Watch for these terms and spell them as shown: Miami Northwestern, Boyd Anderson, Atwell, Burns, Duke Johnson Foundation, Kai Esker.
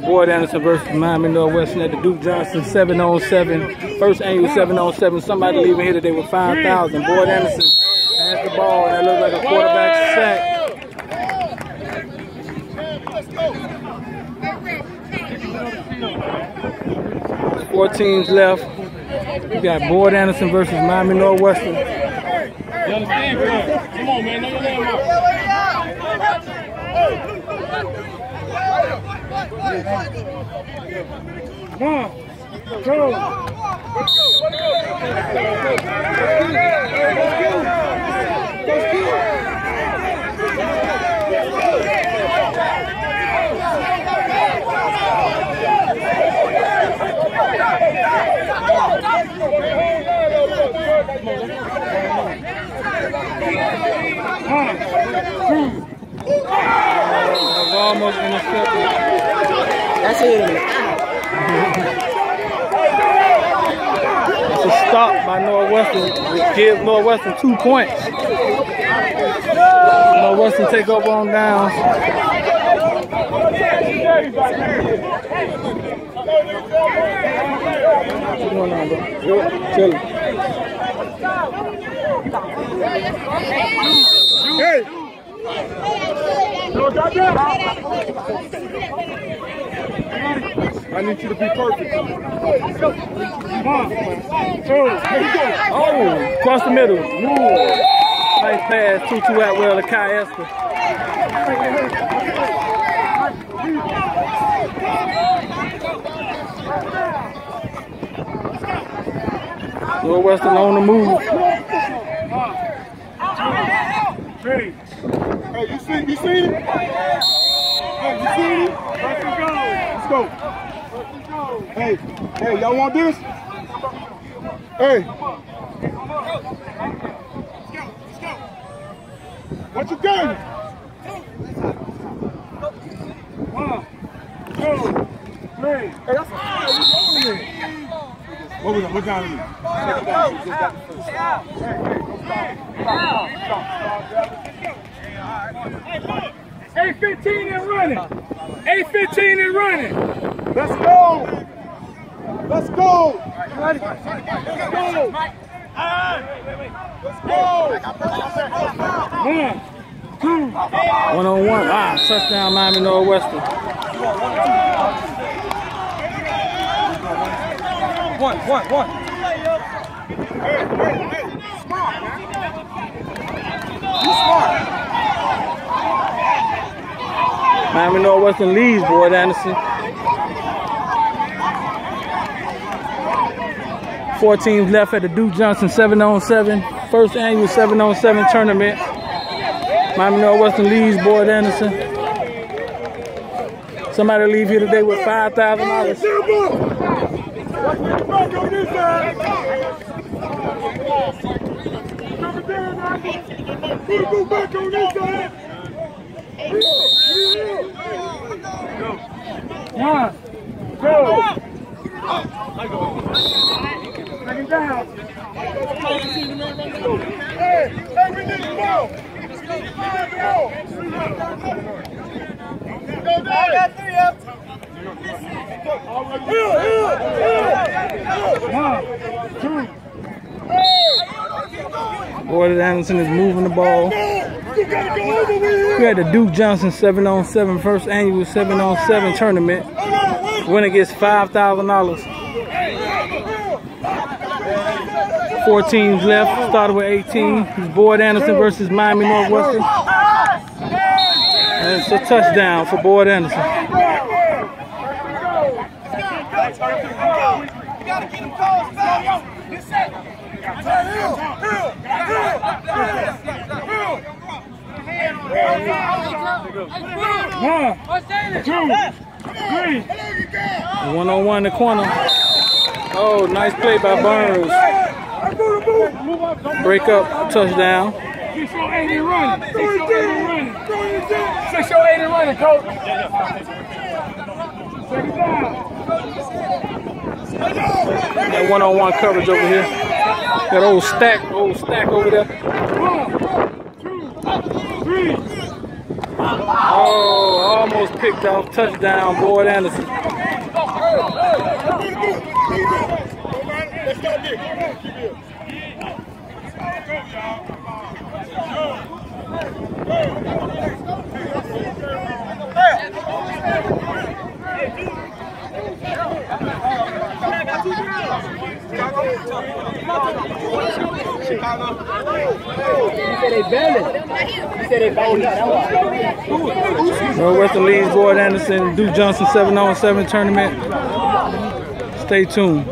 Boyd Anderson versus Miami Northwestern at the Duke Johnson 7-on-7. First annual 7-on-7. Somebody leaving here today with 5,000. Boyd Anderson has the ball, and that looks like a quarterback sack. Four teams left. We got Boyd Anderson versus Miami Northwestern. Come on, man. Almost intercepted. That's it. It's a stop by Northwestern, which gives Northwestern 2 points. Northwestern take over on downs. I need you to be perfect. Come on. Oh, across the middle. Nice pass, 2-2 Atwell to Kai Esker. Northwestern on the move. Ready? Hey, you see it? Hey, you see it? Let's go. Hey, y'all want this? Hey. Let's go. What you got? One, two, three. Hey, that's how what was it? What down here? Hey, 15 and running. 8:15 and running. Let's go. Let's go. Let's go. Let's go. 1-on-1. Ah, touchdown, Miami Northwestern. One. Hey. Smart, man. You smart. Miami Northwestern leads, Boyd Anderson. 4 teams left at the Duke Johnson 7-on-7. First annual 7-on-7 tournament. Miami Northwestern leads, Boyd Anderson. Somebody leave here today with $5,000. Boyd Anderson is moving the ball. We had the Duke Johnson 7-on-7, first annual 7-on-7 tournament. Winner gets $5,000. 4 teams left, started with 18. It's Boyd Anderson versus Miami Northwestern. And it's a touchdown for Boyd Anderson. One-on-one in the corner. Oh, nice play by Burns. Break up, touchdown. 6-0-8 and running. 6-0-8 and running, coach. Second down. That one-on-one coverage over here. That old stack over there. 1, 2, 3. Oh, almost picked off. Touchdown, Boyd Anderson. Northwestern leads Boyd Anderson Duke Johnson 7-on-7 tournament. Stay tuned.